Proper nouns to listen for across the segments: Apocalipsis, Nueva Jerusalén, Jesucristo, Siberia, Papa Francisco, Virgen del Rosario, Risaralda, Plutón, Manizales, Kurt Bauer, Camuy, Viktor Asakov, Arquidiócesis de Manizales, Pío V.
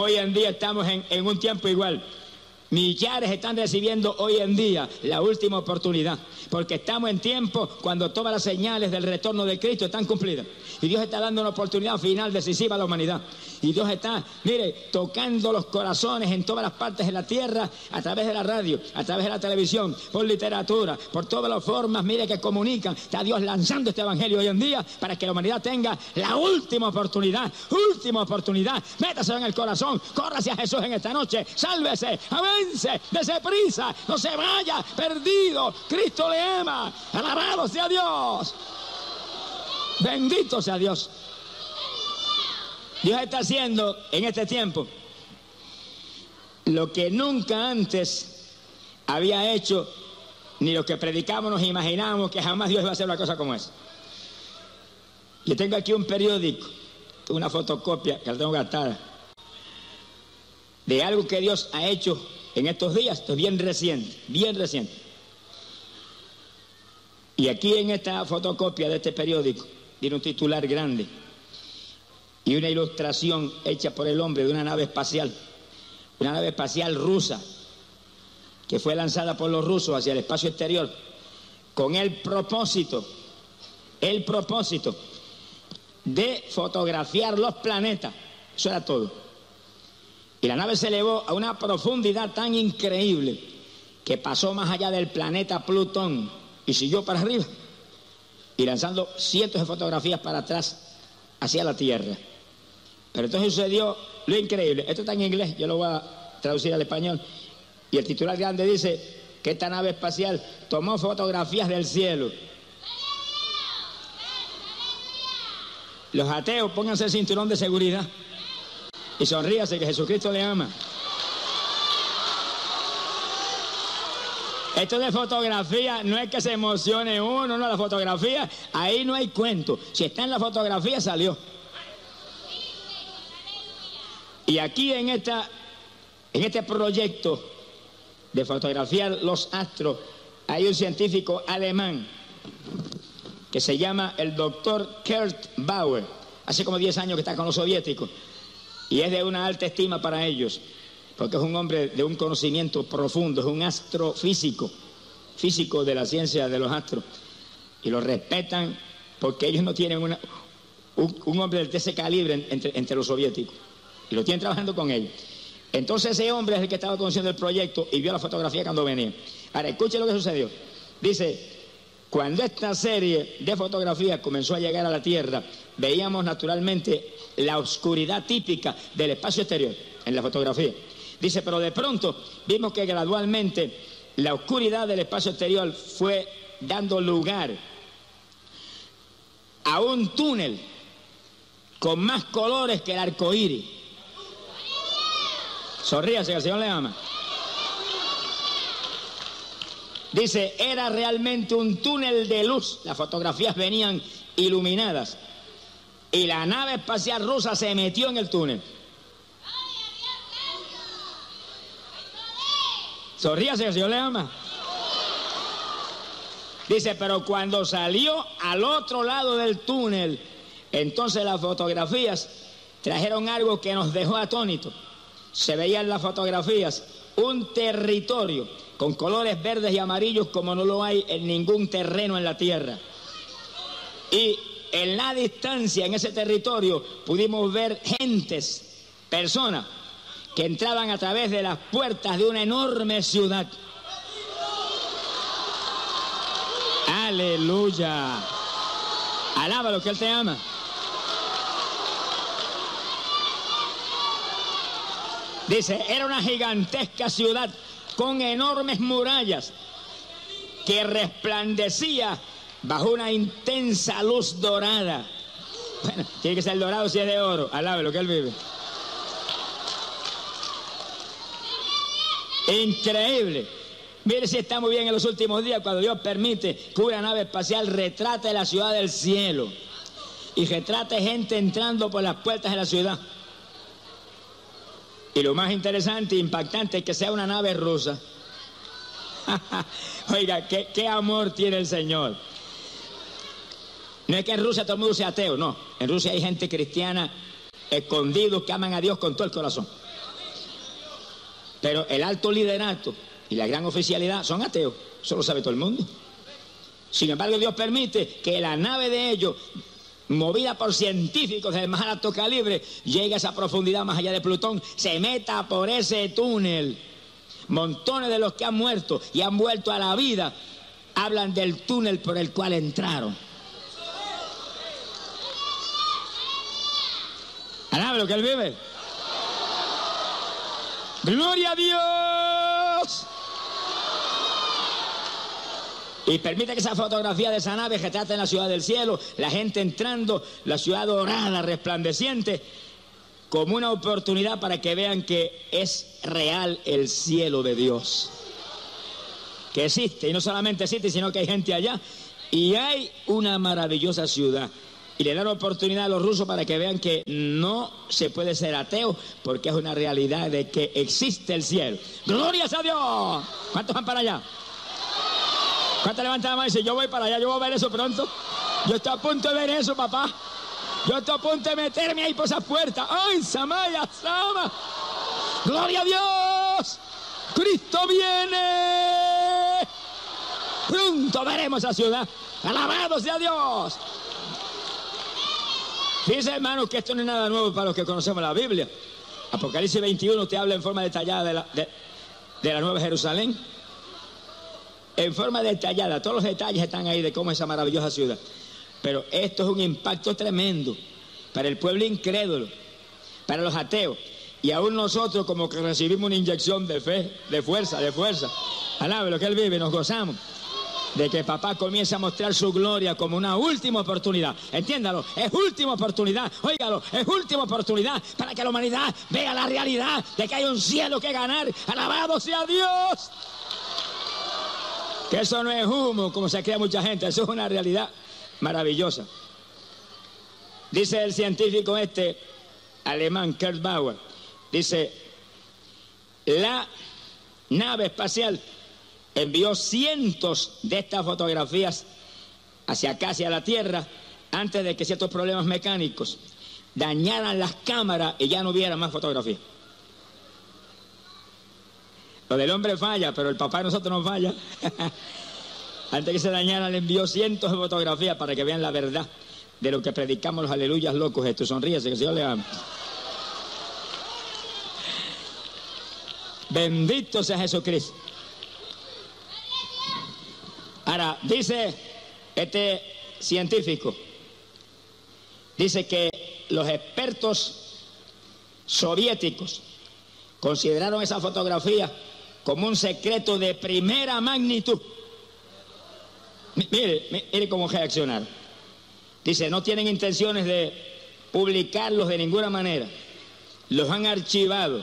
Hoy en día estamos en un tiempo igual. Millares están recibiendo hoy en día la última oportunidad, porque estamos en tiempo cuando todas las señales del retorno de Cristo están cumplidas, y Dios está dando una oportunidad final decisiva a la humanidad, y Dios está, mire, tocando los corazones en todas las partes de la tierra, a través de la radio, a través de la televisión, por literatura, por todas las formas, mire, que comunican. Está Dios lanzando este evangelio hoy en día para que la humanidad tenga la última oportunidad. Última oportunidad. Métase en el corazón, córrase a Jesús en esta noche, sálvese, amén. Dese prisa, no se vaya perdido. Cristo le ama. Alabado sea Dios. Bendito sea Dios. Dios está haciendo en este tiempo lo que nunca antes había hecho, ni los que predicamos nos imaginamos que jamás Dios iba a hacer una cosa como esa. Yo tengo aquí un periódico, una fotocopia que la tengo gastada, de algo que Dios ha hecho en estos días. Esto es bien reciente, bien reciente. Y aquí en esta fotocopia de este periódico tiene un titular grande y una ilustración hecha por el hombre de una nave espacial rusa, que fue lanzada por los rusos hacia el espacio exterior con el propósito de fotografiar los planetas. Eso era todo. Y la nave se elevó a una profundidad tan increíble que pasó más allá del planeta Plutón y siguió para arriba, y lanzando cientos de fotografías para atrás hacia la Tierra. Pero entonces sucedió lo increíble. Esto está en inglés, yo lo voy a traducir al español. Y el titular grande dice que esta nave espacial tomó fotografías del cielo. Los ateos, pónganse el cinturón de seguridad y sonríase, que Jesucristo le ama. Esto de fotografía no es que se emocione uno, no, la fotografía, ahí no hay cuento. Si está en la fotografía, salió. Y aquí en este proyecto de fotografiar los astros, hay un científico alemán que se llama el doctor Kurt Bauer. Hace como 10 años que está con los soviéticos. Y es de una alta estima para ellos, porque es un hombre de un conocimiento profundo, es un astrofísico, físico de la ciencia de los astros. Y lo respetan porque ellos no tienen un hombre de ese calibre entre los soviéticos. Y lo tienen trabajando con ellos. Entonces ese hombre es el que estaba conociendo el proyecto y vio la fotografía cuando venía. Ahora, escuchen lo que sucedió. Dice: cuando esta serie de fotografías comenzó a llegar a la Tierra, veíamos naturalmente la oscuridad típica del espacio exterior en la fotografía. Dice, pero de pronto vimos que gradualmente la oscuridad del espacio exterior fue dando lugar a un túnel con más colores que el arco iris. Sonríase, que el Señor le ama. Dice, era realmente un túnel de luz. Las fotografías venían iluminadas. Y la nave espacial rusa se metió en el túnel. Sonríase, que el Señor le ama. Dice, pero cuando salió al otro lado del túnel, entonces las fotografías trajeron algo que nos dejó atónitos. Se veía en las fotografías un territorio con colores verdes y amarillos como no lo hay en ningún terreno en la tierra. Y en la distancia, en ese territorio, pudimos ver gentes, personas, que entraban a través de las puertas de una enorme ciudad. ¡Aleluya! Alábalo, que Él te ama. Dice, era una gigantesca ciudad con enormes murallas que resplandecía bajo una intensa luz dorada. Bueno, tiene que ser dorado si es de oro. Alábelo, que Él vive. Increíble. Mire si está muy bien en los últimos días, cuando Dios permite que una nave espacial retrate la ciudad del cielo y retrate gente entrando por las puertas de la ciudad. Y lo más interesante e impactante es que sea una nave rusa. Oiga, qué amor tiene el Señor. No es que en Rusia todo el mundo sea ateo, no. En Rusia hay gente cristiana escondidos que aman a Dios con todo el corazón. Pero el alto liderato y la gran oficialidad son ateos, eso lo sabe todo el mundo. Sin embargo, Dios permite que la nave de ellos, movida por científicos del más alto calibre, llegue a esa profundidad más allá de Plutón, se meta por ese túnel. Montones de los que han muerto y han vuelto a la vida hablan del túnel por el cual entraron. ¿Alaba lo que él vive? ¡Gloria a Dios! Y permite que esa fotografía de esa nave retrate en la ciudad del cielo, la gente entrando, la ciudad dorada, resplandeciente, como una oportunidad para que vean que es real el cielo de Dios. Que existe, y no solamente existe, sino que hay gente allá. Y hay una maravillosa ciudad. Y le dan oportunidad a los rusos para que vean que no se puede ser ateo, porque es una realidad de que existe el cielo. ¡Glorias a Dios! ¿Cuántos van para allá? ¿Cuántos levantan la mano y dicen, yo voy para allá, yo voy a ver eso pronto? Yo estoy a punto de ver eso, papá. Yo estoy a punto de meterme ahí por esas puertas. ¡Ay, Samaya, Sama! ¡Gloria a Dios! ¡Cristo viene! Pronto veremos esa ciudad. ¡Alabado sea Dios! Fíjense, hermanos, que esto no es nada nuevo para los que conocemos la Biblia. Apocalipsis 21 te habla en forma detallada de la Nueva Jerusalén. En forma detallada, todos los detalles están ahí de cómo es esa maravillosa ciudad. Pero esto es un impacto tremendo para el pueblo incrédulo, para los ateos. Y aún nosotros como que recibimos una inyección de fe, de fuerza. Alabe lo que él vive, nos gozamos de que papá comience a mostrar su gloria como una última oportunidad. Entiéndalo, es última oportunidad, óigalo, es última oportunidad para que la humanidad vea la realidad de que hay un cielo que ganar. ¡Alabado sea Dios! Que eso no es humo, como se cree mucha gente, eso es una realidad maravillosa. Dice el científico este alemán, Kurt Bauer, dice, la nave espacial envió cientos de estas fotografías hacia acá, hacia la Tierra, antes de que ciertos problemas mecánicos dañaran las cámaras y ya no hubiera más fotografías. Lo del hombre falla, pero el papá de nosotros no falla. Antes que se dañara, le envió cientos de fotografías para que vean la verdad de lo que predicamos los aleluyas locos. Esto, sonríese, que el Señor le ama. Bendito sea Jesucristo. Ahora, dice este científico, dice que los expertos soviéticos consideraron esa fotografía como un secreto de primera magnitud. Mire cómo reaccionaron. Dice, no tienen intenciones de publicarlos de ninguna manera. Los han archivado.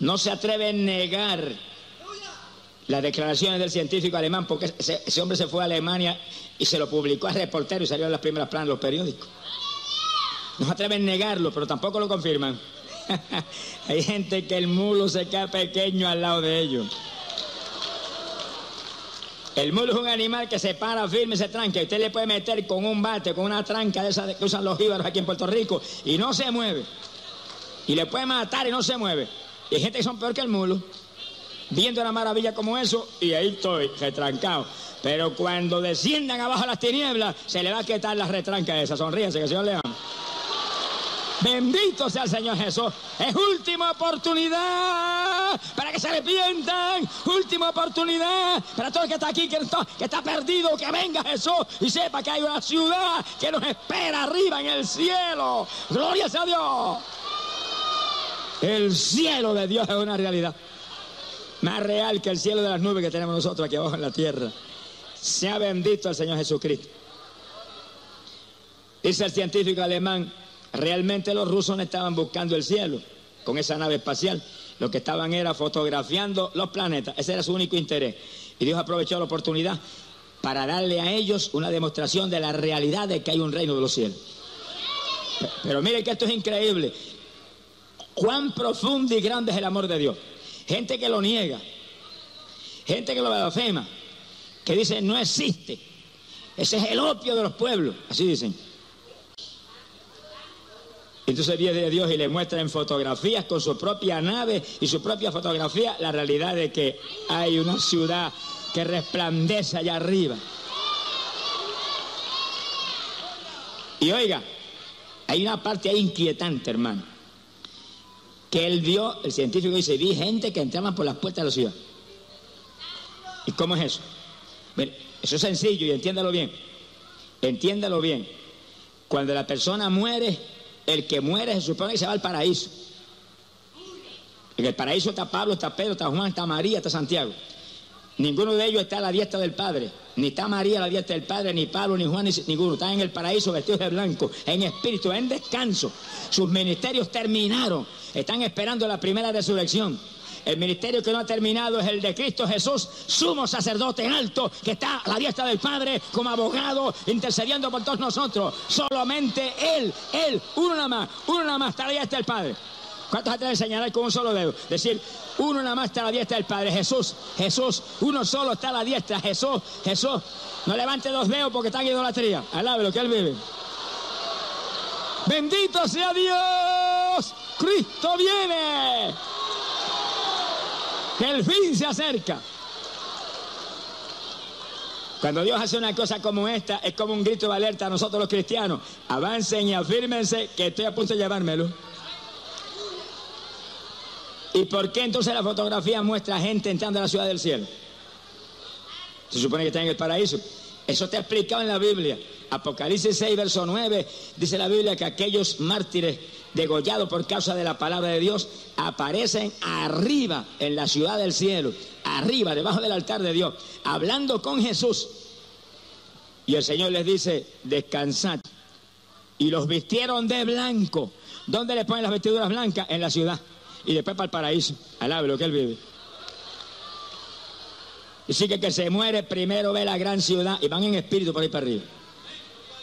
No se atreven a negar las declaraciones del científico alemán, porque ese hombre se fue a Alemania y se lo publicó a Reportero y salió en las primeras planas de los periódicos. No se atreven a negarlo, pero tampoco lo confirman. Hay gente que el mulo se queda pequeño al lado de ellos. El mulo es un animal que se para firme y se tranca. Usted le puede meter con un bate, con una tranca de esas que usan los jíbaros aquí en Puerto Rico, y no se mueve. Y le puede matar y no se mueve. Y hay gente que son peor que el mulo, viendo una maravilla como eso, y ahí estoy, retrancado. Pero cuando desciendan abajo las tinieblas, se le va a quitar las retrancas esas. Sonríense, que el Señor le ama. Bendito sea el Señor Jesús. Es última oportunidad para que se arrepientan. Última oportunidad para todo el que está aquí, que está perdido, que venga Jesús y sepa que hay una ciudad que nos espera arriba en el cielo. ¡Gloria sea Dios! El cielo de Dios es una realidad. Más real que el cielo de las nubes que tenemos nosotros aquí abajo en la tierra. Sea bendito el Señor Jesucristo. Dice el científico alemán, realmente los rusos no estaban buscando el cielo con esa nave espacial. Lo que estaban era fotografiando los planetas. Ese era su único interés. Y Dios aprovechó la oportunidad para darle a ellos una demostración de la realidad de que hay un reino de los cielos. Pero miren que esto es increíble. Cuán profundo y grande es el amor de Dios. Gente que lo niega, gente que lo blasfema, que dice no existe. Ese es el opio de los pueblos, así dicen. Y tú se ríes de Dios y le muestra en fotografías con su propia nave y su propia fotografía la realidad de que hay una ciudad que resplandece allá arriba. Y oiga, hay una parte ahí inquietante, hermano, que él vio, el científico dice, vi gente que entraba por las puertas de la ciudad. ¿Y cómo es eso? Bueno, eso es sencillo y entiéndalo bien. Entiéndalo bien. Cuando la persona muere, el que muere se supone que se va al paraíso. En el paraíso está Pablo, está Pedro, está Juan, está María, está Santiago. Ninguno de ellos está a la diestra del Padre. Ni está María a la diestra del Padre, ni Pablo, ni Juan, ni ninguno. Están en el paraíso vestidos de blanco, en espíritu, en descanso. Sus ministerios terminaron. Están esperando la primera resurrección. El ministerio que no ha terminado es el de Cristo Jesús, sumo sacerdote en alto, que está a la diestra del Padre como abogado, intercediendo por todos nosotros. Solamente Él, uno nada más está a la diestra del Padre. ¿Cuántos atrás de señalar con un solo dedo? Decir, uno nada más está a la diestra del Padre. Jesús, uno solo está a la diestra. Jesús, no levante los dedos porque está en idolatría. Alabe lo que Él vive. ¡Bendito sea Dios! ¡Cristo viene! ¡Que el fin se acerca! Cuando Dios hace una cosa como esta, es como un grito de alerta a nosotros los cristianos. Avancen y afírmense que estoy a punto de llevármelo. ¿Y por qué entonces la fotografía muestra gente entrando a la ciudad del cielo? Se supone que está en el paraíso. Eso está explicado en la Biblia. Apocalipsis 6, verso 9, dice la Biblia que aquellos mártires degollados por causa de la palabra de Dios aparecen arriba en la ciudad del cielo, arriba, debajo del altar de Dios, hablando con Jesús. Y el Señor les dice, descansad. Y los vistieron de blanco. ¿Dónde le ponen las vestiduras blancas? En la ciudad. Y después para el paraíso. Alabe lo que Él vive. Y sí que se muere primero ve la gran ciudad y van en espíritu por ahí para arriba.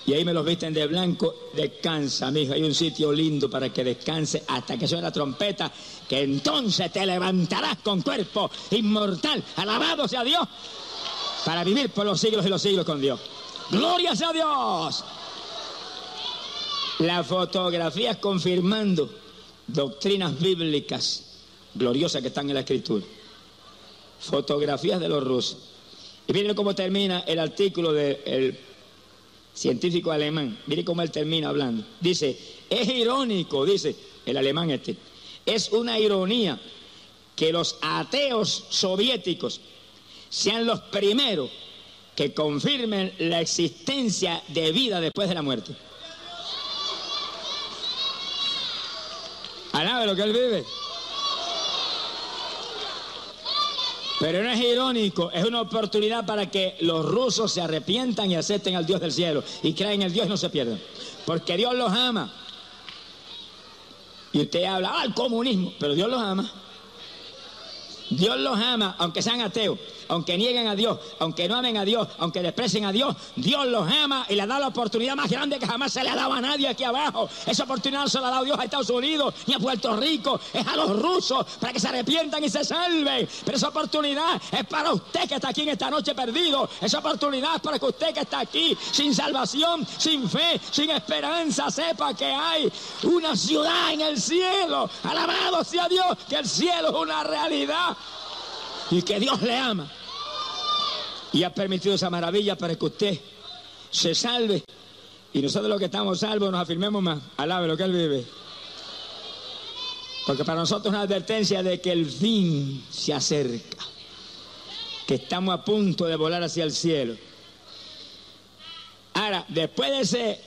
Y ahí me los visten de blanco. Descansa, mijo. Hay un sitio lindo para que descanse hasta que suene la trompeta, que entonces te levantarás con cuerpo inmortal. Alabado sea Dios. Para vivir por los siglos y los siglos con Dios. ¡Gloria sea Dios! La fotografía es confirmando doctrinas bíblicas gloriosas que están en la Escritura. Fotografías de los rusos. Y miren cómo termina el artículo del científico alemán. Miren cómo él termina hablando. Dice, es irónico, dice el alemán este. Es una ironía que los ateos soviéticos sean los primeros que confirmen la existencia de vida después de la muerte. Alabe lo que Él vive. Pero no es irónico, es una oportunidad para que los rusos se arrepientan y acepten al Dios del cielo y crean en el Dios y no se pierdan. Porque Dios los ama. Y usted habla, el comunismo, pero Dios los ama. Dios los ama, aunque sean ateos, aunque nieguen a Dios, aunque no amen a Dios, aunque desprecien a Dios. Dios los ama y le da la oportunidad más grande que jamás se le ha dado a nadie aquí abajo. Esa oportunidad no se la ha dado Dios a Estados Unidos ni a Puerto Rico. Es a los rusos para que se arrepientan y se salven. Pero esa oportunidad es para usted que está aquí en esta noche perdido. Esa oportunidad es para que usted que está aquí sin salvación, sin fe, sin esperanza, sepa que hay una ciudad en el cielo. Alabado sea Dios, que el cielo es una realidad. Y que Dios le ama y ha permitido esa maravilla para que usted se salve y nosotros los que estamos salvos nos afirmemos más. Alabe lo que Él vive, porque para nosotros es una advertencia de que el fin se acerca, que estamos a punto de volar hacia el cielo. Ahora, después de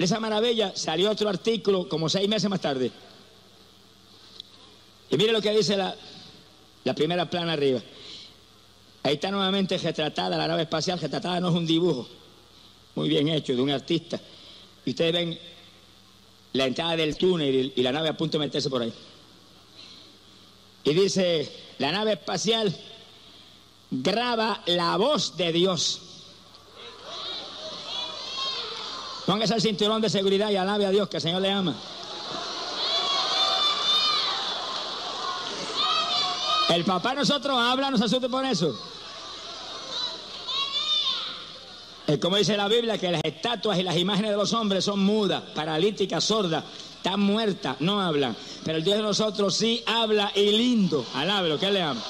esa maravilla salió otro artículo como 6 meses más tarde y mire lo que dice la primera plana arriba. Ahí está nuevamente retratada la nave espacial. Retratada no es un dibujo, muy bien hecho, de un artista. Y ustedes ven la entrada del túnel y la nave a punto de meterse por ahí. Y dice, la nave espacial graba la voz de Dios. Póngase el cinturón de seguridad y alabe a Dios, que el Señor le ama. El papá de nosotros habla, no se asuste por eso. Es como dice la Biblia, que las estatuas y las imágenes de los hombres son mudas, paralíticas, sordas, está muerta, no habla. Pero el Dios de nosotros sí habla y lindo. Alábelo, que le ama.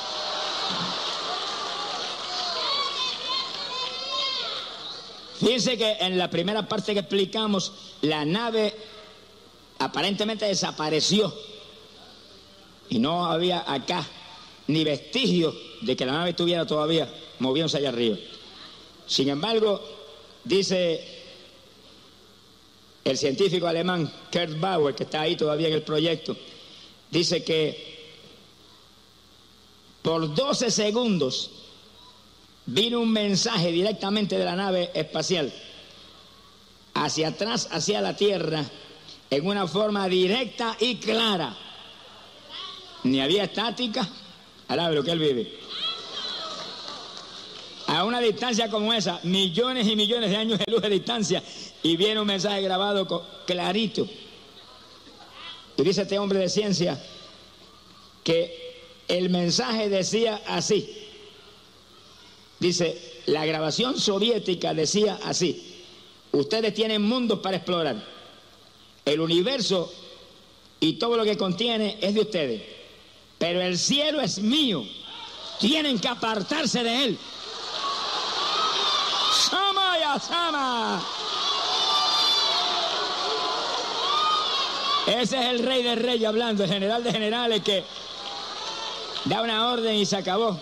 Fíjense que en la primera parte que explicamos, la nave aparentemente desapareció. Y no había acá ni vestigio de que la nave estuviera todavía moviéndose allá arriba. Sin embargo, dice el científico alemán Kurt Bauer, que está ahí todavía en el proyecto, dice que por 12 segundos vino un mensaje directamente de la nave espacial hacia atrás, hacia la Tierra, en una forma directa y clara. Ni había estática, alábelo que él vive. A una distancia como esa, millones y millones de años de luz de distancia, y viene un mensaje grabado clarito. Y dice este hombre de ciencia que el mensaje decía así. Dice, la grabación soviética decía así: ustedes tienen mundos para explorar. El universo y todo lo que contiene es de ustedes. Pero el cielo es mío. Tienen que apartarse de él. ¡Sama ya sama! Ese es el rey de reyes hablando, el general de generales que da una orden y se acabó.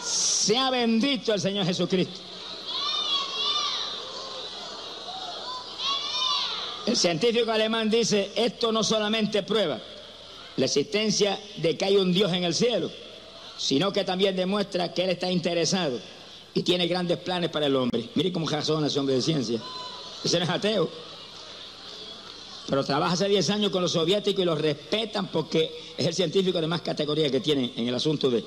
Sea bendito el Señor Jesucristo. El científico alemán dice, esto no solamente prueba la existencia de que hay un Dios en el cielo, sino que también demuestra que Él está interesado y tiene grandes planes para el hombre. Mire cómo razona ese hombre de ciencia. Ese no es ateo. Pero trabaja hace 10 años con los soviéticos y los respetan porque es el científico de más categoría que tienen en el asunto de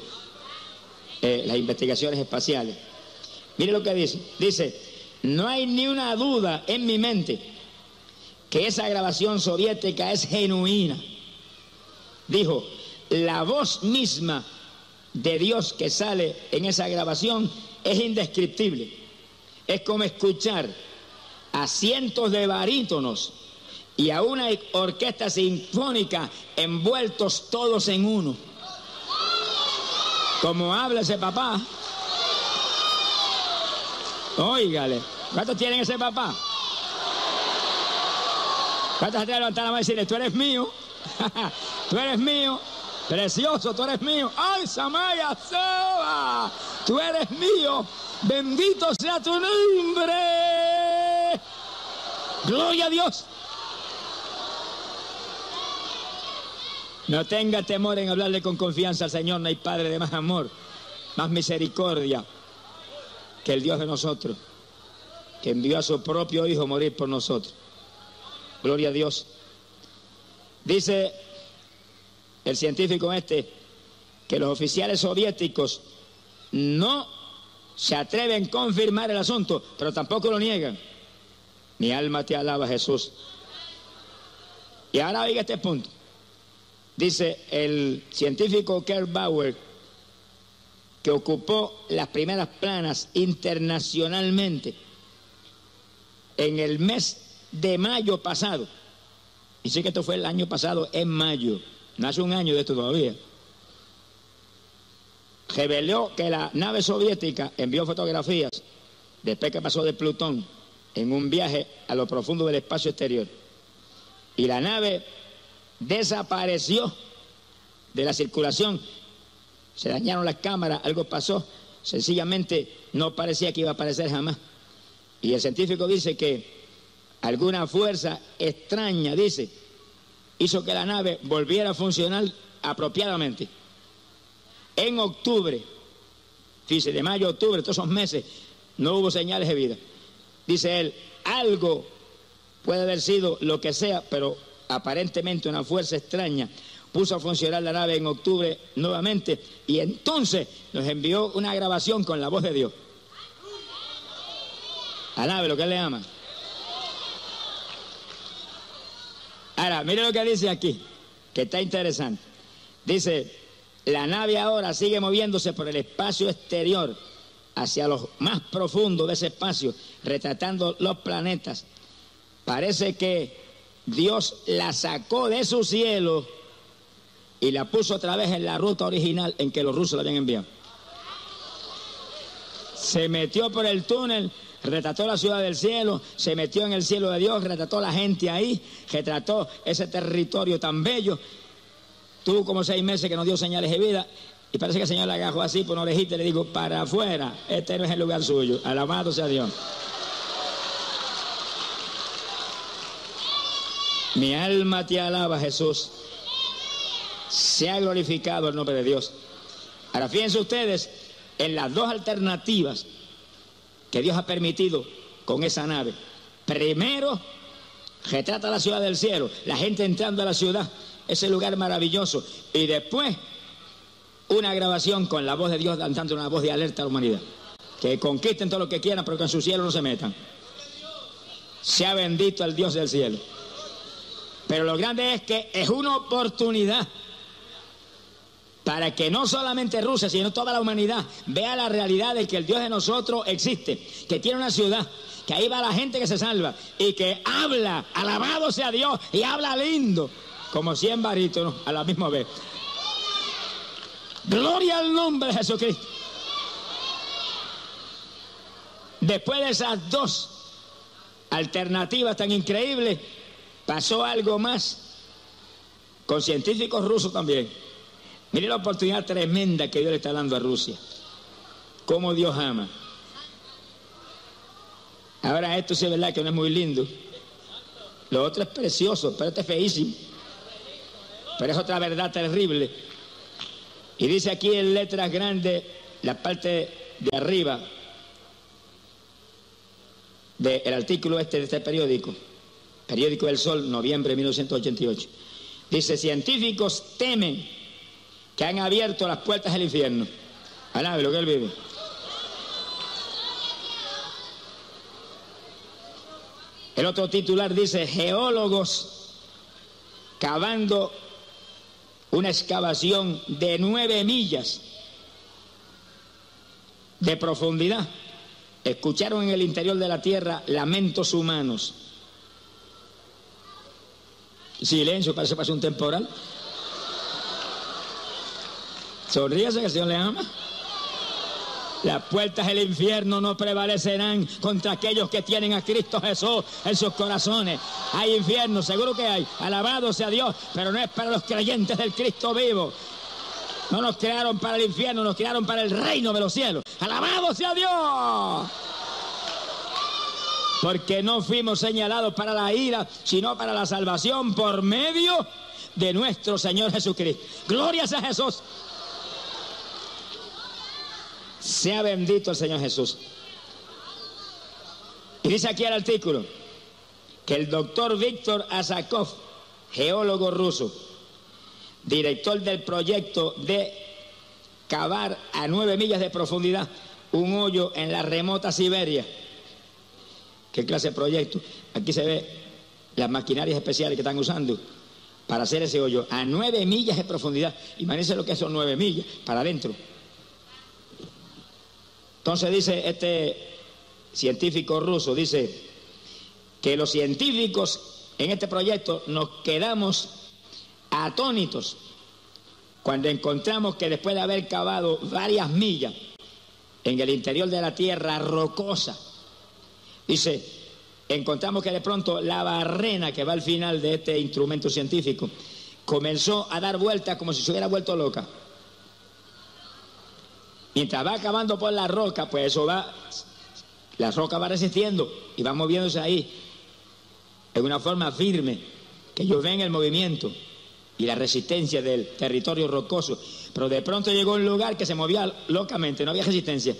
las investigaciones espaciales. Mire lo que dice. Dice, no hay ni una duda en mi mente que esa grabación soviética es genuina. Dijo, la voz misma de Dios que sale en esa grabación es indescriptible. Es como escuchar a cientos de barítonos y a una orquesta sinfónica envueltos todos en uno. Como habla ese papá. Óigale. ¿Cuántos tienen ese papá? ¿Cuántos se te levantan la mano y decirle, tú eres mío? Tú eres mío. Precioso, tú eres mío. ¡Ay, Samaya Soba! Tú eres mío. Bendito sea tu nombre. Gloria a Dios. No tenga temor en hablarle con confianza al Señor. No hay Padre de más amor, más misericordia que el Dios de nosotros, que envió a su propio Hijo a morir por nosotros. Gloria a Dios. Dice el científico que los oficiales soviéticos no se atreven a confirmar el asunto, pero tampoco lo niegan. Mi alma te alaba, Jesús. Y ahora oiga este punto. Dice el científico Kurt Bauer, que ocupó las primeras planas internacionalmente en el mes de mayo pasado. Dice que esto fue el año pasado, en mayo. No hace un año de esto todavía. Reveló que la nave soviética envió fotografías después que pasó de Plutón en un viaje a lo profundo del espacio exterior. Y la nave desapareció de la circulación. Se dañaron las cámaras, algo pasó. Sencillamente no parecía que iba a aparecer jamás. Y el científico dice que alguna fuerza extraña, dice, hizo que la nave volviera a funcionar apropiadamente. En octubre, dice, de mayo a octubre, todos esos meses, no hubo señales de vida. Dice él, algo puede haber sido lo que sea, pero aparentemente una fuerza extraña puso a funcionar la nave en octubre nuevamente, y entonces nos envió una grabación con la voz de Dios. Alabe lo que le ama. Ahora, mire lo que dice aquí, que está interesante. Dice, la nave ahora sigue moviéndose por el espacio exterior hacia los más profundos de ese espacio, retratando los planetas. Parece que Dios la sacó de su cielo y la puso otra vez en la ruta original en que los rusos la habían enviado. Se metió por el túnel, retrató la ciudad del cielo, se metió en el cielo de Dios, retrató la gente ahí, retrató ese territorio tan bello. Tuvo como 6 meses que no dio señales de vida, y parece que el Señor la agarró así por una orejita y le dijo, para afuera, este no es el lugar suyo, alabado sea Dios. Mi alma te alaba, Jesús. Se ha glorificado el nombre de Dios. Ahora fíjense ustedes en las dos alternativas que Dios ha permitido con esa nave. Primero, retrata la ciudad del cielo, la gente entrando a la ciudad, ese lugar maravilloso. Y después, una grabación con la voz de Dios, dando una voz de alerta a la humanidad. Que conquisten todo lo que quieran, pero que en su cielo no se metan. Sea bendito el Dios del cielo. Pero lo grande es que es una oportunidad para que no solamente Rusia, sino toda la humanidad vea la realidad de que el Dios de nosotros existe, que tiene una ciudad, que ahí va la gente que se salva y que habla, alabado sea Dios, y habla lindo, como 100 barítonos a la misma vez. Gloria al nombre de Jesucristo. Después de esas dos alternativas tan increíbles, pasó algo más con científicos rusos también. Mire la oportunidad tremenda que Dios le está dando a Rusia. Cómo Dios ama. Ahora esto sí es verdad que no es muy lindo. Lo otro es precioso, pero este es feísimo. Pero es otra verdad terrible. Y dice aquí en letras grandes, la parte de arriba del artículo este de este periódico. Periódico del Sol, noviembre de 1988. Dice, científicos temen que han abierto las puertas del infierno. Alabe lo que él vive. El otro titular dice, geólogos cavando una excavación de 9 millas de profundidad. Escucharon en el interior de la tierra lamentos humanos. Silencio, parece que pasó un temporal. Sonríase, que el Señor le ama. Las puertas del infierno no prevalecerán contra aquellos que tienen a Cristo Jesús en sus corazones. Hay infierno, seguro que hay. Alabado sea Dios, pero no es para los creyentes del Cristo vivo. No nos crearon para el infierno, nos crearon para el reino de los cielos. Alabado sea Dios. Porque no fuimos señalados para la ira, sino para la salvación por medio de nuestro Señor Jesucristo. ¡Gloria a Jesús! Sea bendito el Señor Jesús. Y dice aquí el artículo que el doctor Viktor Asakov, geólogo ruso, director del proyecto de cavar a 9 millas de profundidad un hoyo en la remota Siberia. ¿Qué clase de proyecto? Aquí se ve las maquinarias especiales que están usando para hacer ese hoyo a 9 millas de profundidad. Imagínense lo que son 9 millas para adentro. Entonces dice este científico ruso, dice que los científicos en este proyecto nos quedamos atónitos cuando encontramos que después de haber cavado varias millas en el interior de la tierra rocosa, dice, encontramos que de pronto la barrena que va al final de este instrumento científico comenzó a dar vueltas como si se hubiera vuelto loca. Mientras va acabando por la roca, pues eso va, la roca va resistiendo y va moviéndose ahí en una forma firme, que ellos ven el movimiento y la resistencia del territorio rocoso. Pero de pronto llegó un lugar que se movía locamente, no había resistencia.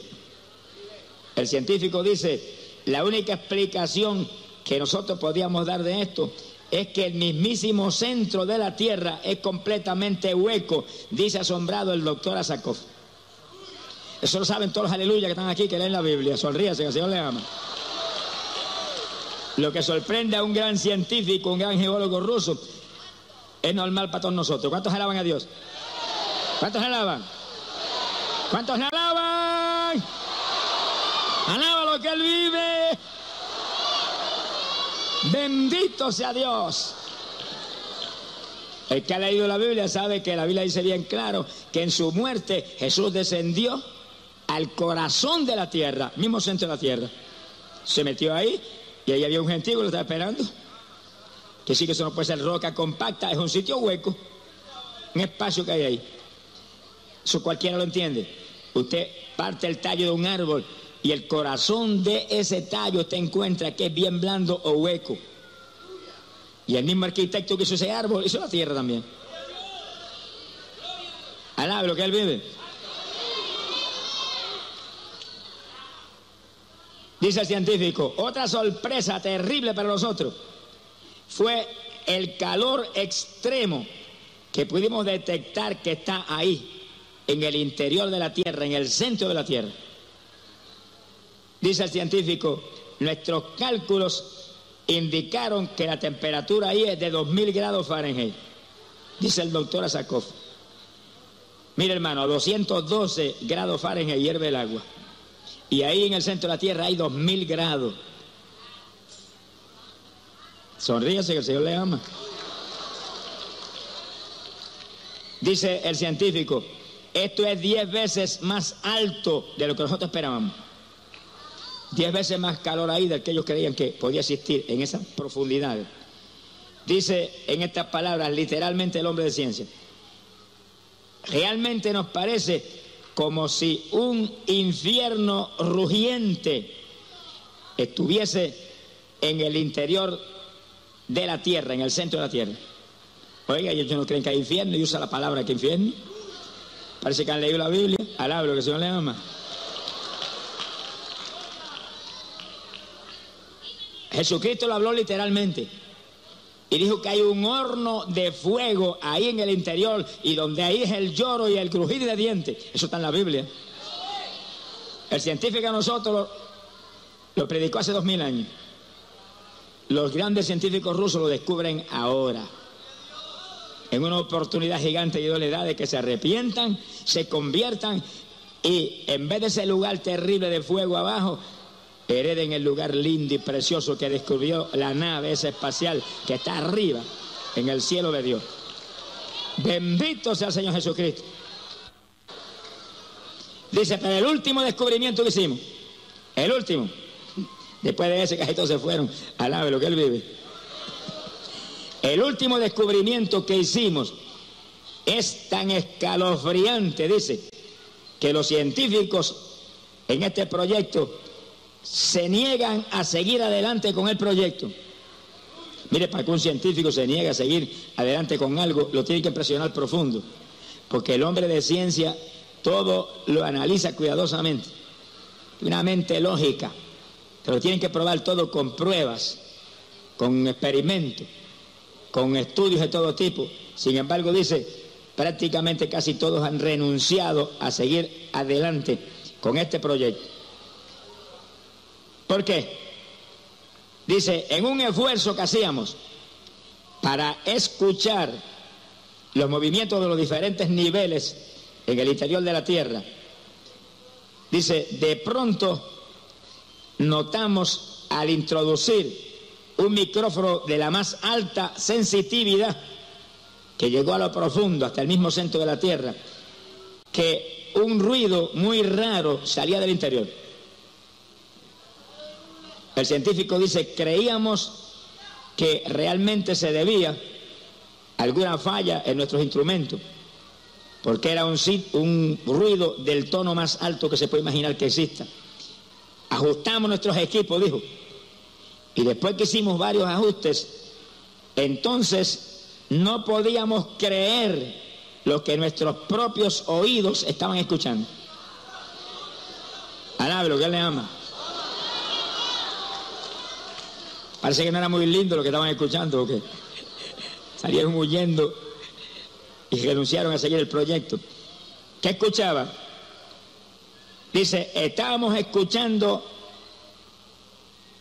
El científico dice, la única explicación que nosotros podíamos dar de esto es que el mismísimo centro de la Tierra es completamente hueco, dice asombrado el doctor Asakov. Eso lo saben todos los aleluyas que están aquí, que leen la Biblia. Sonríase, que el Señor le ama. Lo que sorprende a un gran científico, un gran geólogo ruso, es normal para todos nosotros. ¿Cuántos alaban a Dios? ¿Cuántos alaban? ¿Cuántos alaban? ¡Alaba lo que Él vive! Bendito sea Dios. El que ha leído la Biblia sabe que la Biblia dice bien claro que en su muerte Jesús descendió al corazón de la tierra, mismo centro de la tierra. Se metió ahí y ahí había un gentío que lo estaba esperando. Que sí, que eso no puede ser roca compacta, es un sitio hueco, un espacio que hay ahí. Eso cualquiera lo entiende. Usted parte el tallo de un árbol y el corazón de ese tallo te encuentra que es bien blando o hueco. Y el mismo arquitecto que hizo ese árbol hizo la tierra también. Alabe lo que él vive. Dice el científico, otra sorpresa terrible para nosotros fue el calor extremo que pudimos detectar que está ahí, en el interior de la Tierra, en el centro de la Tierra. Dice el científico, nuestros cálculos indicaron que la temperatura ahí es de 2000 grados Fahrenheit. Dice el doctor Asakov. Mira hermano, a 212 grados Fahrenheit hierve el agua. Y ahí en el centro de la Tierra hay 2000 grados. Sonríase que el Señor le ama. Dice el científico, esto es 10 veces más alto de lo que nosotros esperábamos. 10 veces más calor ahí de que ellos creían que podía existir en esas profundidades. Dice en estas palabras literalmente el hombre de ciencia. Realmente nos parece como si un infierno rugiente estuviese en el interior de la tierra, en el centro de la tierra. Oiga, ellos no creen que hay infierno y usa la palabra que infierno. Parece que han leído la Biblia. Alaba lo que el Señor le ama. Jesucristo lo habló literalmente y dijo que hay un horno de fuego ahí en el interior y donde ahí es el lloro y el crujir de dientes. Eso está en la Biblia. El científico a nosotros lo predicó hace 2000 años. Los grandes científicos rusos lo descubren ahora en una oportunidad gigante y idolatría de que se arrepientan, se conviertan y en vez de ese lugar terrible de fuego abajo, hereden el lugar lindo y precioso que descubrió la nave esa espacial que está arriba en el cielo de Dios. Bendito sea el Señor Jesucristo. Dice, pero el último descubrimiento que hicimos, el último, después de ese que todos se fueron, alabe lo que él vive. El último descubrimiento que hicimos es tan escalofriante, dice, que los científicos en este proyecto se niegan a seguir adelante con el proyecto. Mire, para que un científico se niegue a seguir adelante con algo, lo tiene que impresionar profundo, porque el hombre de ciencia todo lo analiza cuidadosamente, una mente lógica, pero tienen que probar todo con pruebas, con experimentos, con estudios de todo tipo. Sin embargo, dice, prácticamente casi todos han renunciado a seguir adelante con este proyecto. ¿Por qué? Dice, en un esfuerzo que hacíamos para escuchar los movimientos de los diferentes niveles en el interior de la Tierra, dice, de pronto notamos al introducir un micrófono de la más alta sensitividad que llegó a lo profundo, hasta el mismo centro de la Tierra, que un ruido muy raro salía del interior. El científico dice, creíamos que realmente se debía a alguna falla en nuestros instrumentos, porque era un ruido del tono más alto que se puede imaginar que exista. Ajustamos nuestros equipos, dijo, y después que hicimos varios ajustes, entonces no podíamos creer lo que nuestros propios oídos estaban escuchando. Alabe lo que él le ama. Parece que no era muy lindo lo que estaban escuchando, porque salieron huyendo y renunciaron a seguir el proyecto. ¿Qué escuchaba? Dice, estábamos escuchando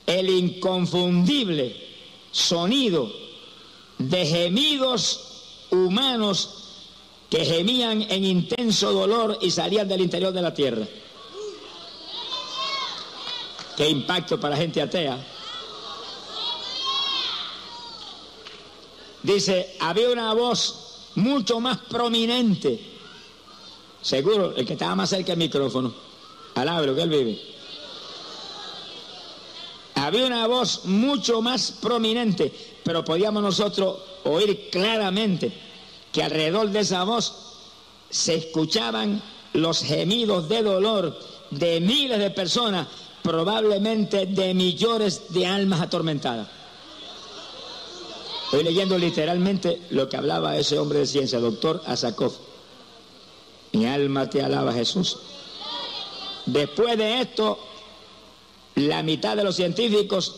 el inconfundible sonido de gemidos humanos que gemían en intenso dolor y salían del interior de la tierra. ¡Qué impacto para gente atea! Dice, había una voz mucho más prominente. Seguro, el que estaba más cerca del micrófono. Alábalo, que él vive. Había una voz mucho más prominente, pero podíamos nosotros oír claramente que alrededor de esa voz se escuchaban los gemidos de dolor de miles de personas, probablemente de millones de almas atormentadas. Estoy leyendo literalmente lo que hablaba ese hombre de ciencia, doctor Asakov. Mi alma te alaba, Jesús. Después de esto, la mitad de los científicos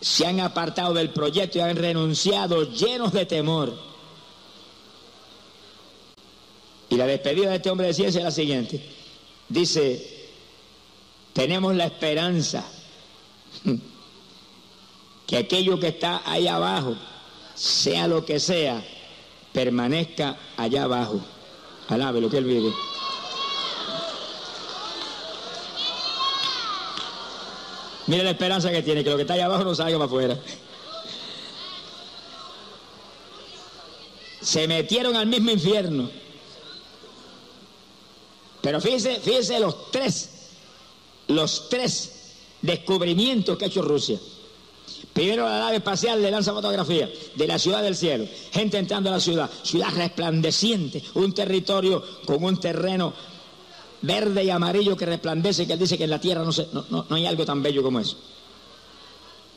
se han apartado del proyecto y han renunciado llenos de temor. Y la despedida de este hombre de ciencia es la siguiente. Dice, tenemos la esperanza que aquello que está ahí abajo, sea lo que sea, permanezca allá abajo. Alabe lo que él vive. Mire la esperanza que tiene, que lo que está allá abajo no salga para afuera. Se metieron al mismo infierno. Pero fíjense, fíjense los tres descubrimientos que ha hecho Rusia. Primero, la nave espacial le lanza fotografía de la ciudad del cielo. Gente entrando a la ciudad. Ciudad resplandeciente. Un territorio con un terreno verde y amarillo que resplandece, que él dice que en la tierra no hay algo tan bello como eso.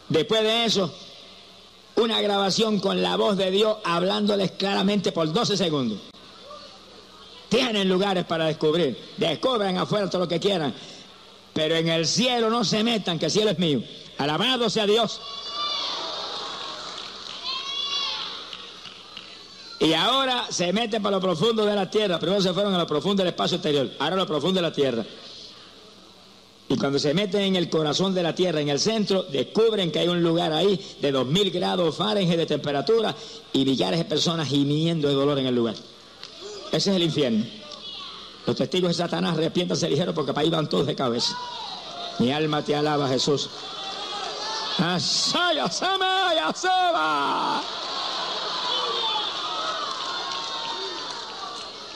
Después de eso, una grabación con la voz de Dios hablándoles claramente por 12 segundos. Tienen lugares para descubrir. Descubran afuera todo lo que quieran. Pero en el cielo no se metan, que el cielo es mío. Alabado sea Dios. Y ahora se meten para lo profundo de la tierra. Primero se fueron a lo profundo del espacio exterior, ahora a lo profundo de la tierra. Y cuando se meten en el corazón de la tierra, en el centro, descubren que hay un lugar ahí de 2000 grados Fahrenheit de temperatura y millares de personas gimiendo de dolor en el lugar. Ese es el infierno. Los testigos de Satanás, arrepiéntanse ligeros porque para ahí van todos de cabeza. Mi alma te alaba, Jesús.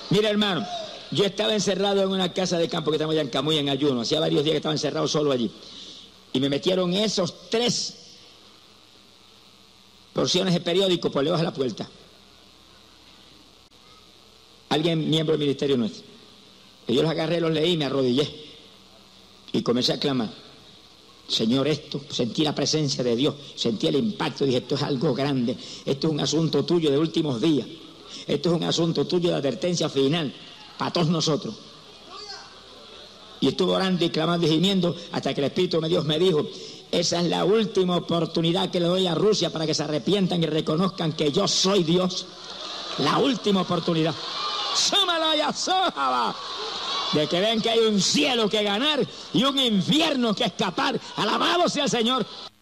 Mira, hermano, yo estaba encerrado en una casa de campo que estamos allá en Camuy, en ayuno. Hacía varios días que estaba encerrado solo allí. Y me metieron esos 3 porciones de periódico por debajo de la puerta. Alguien miembro del ministerio nuestro. Y yo los agarré, los leí, me arrodillé. Y comencé a clamar. Señor, esto, sentí la presencia de Dios, sentí el impacto, dije, esto es algo grande, esto es un asunto tuyo de últimos días, esto es un asunto tuyo de advertencia final, para todos nosotros. Y estuve orando y clamando y gimiendo, hasta que el Espíritu de Dios me dijo, esa es la última oportunidad que le doy a Rusia para que se arrepientan y reconozcan que yo soy Dios. La última oportunidad. De que vean que hay un cielo que ganar y un infierno que escapar. Alabado sea el Señor.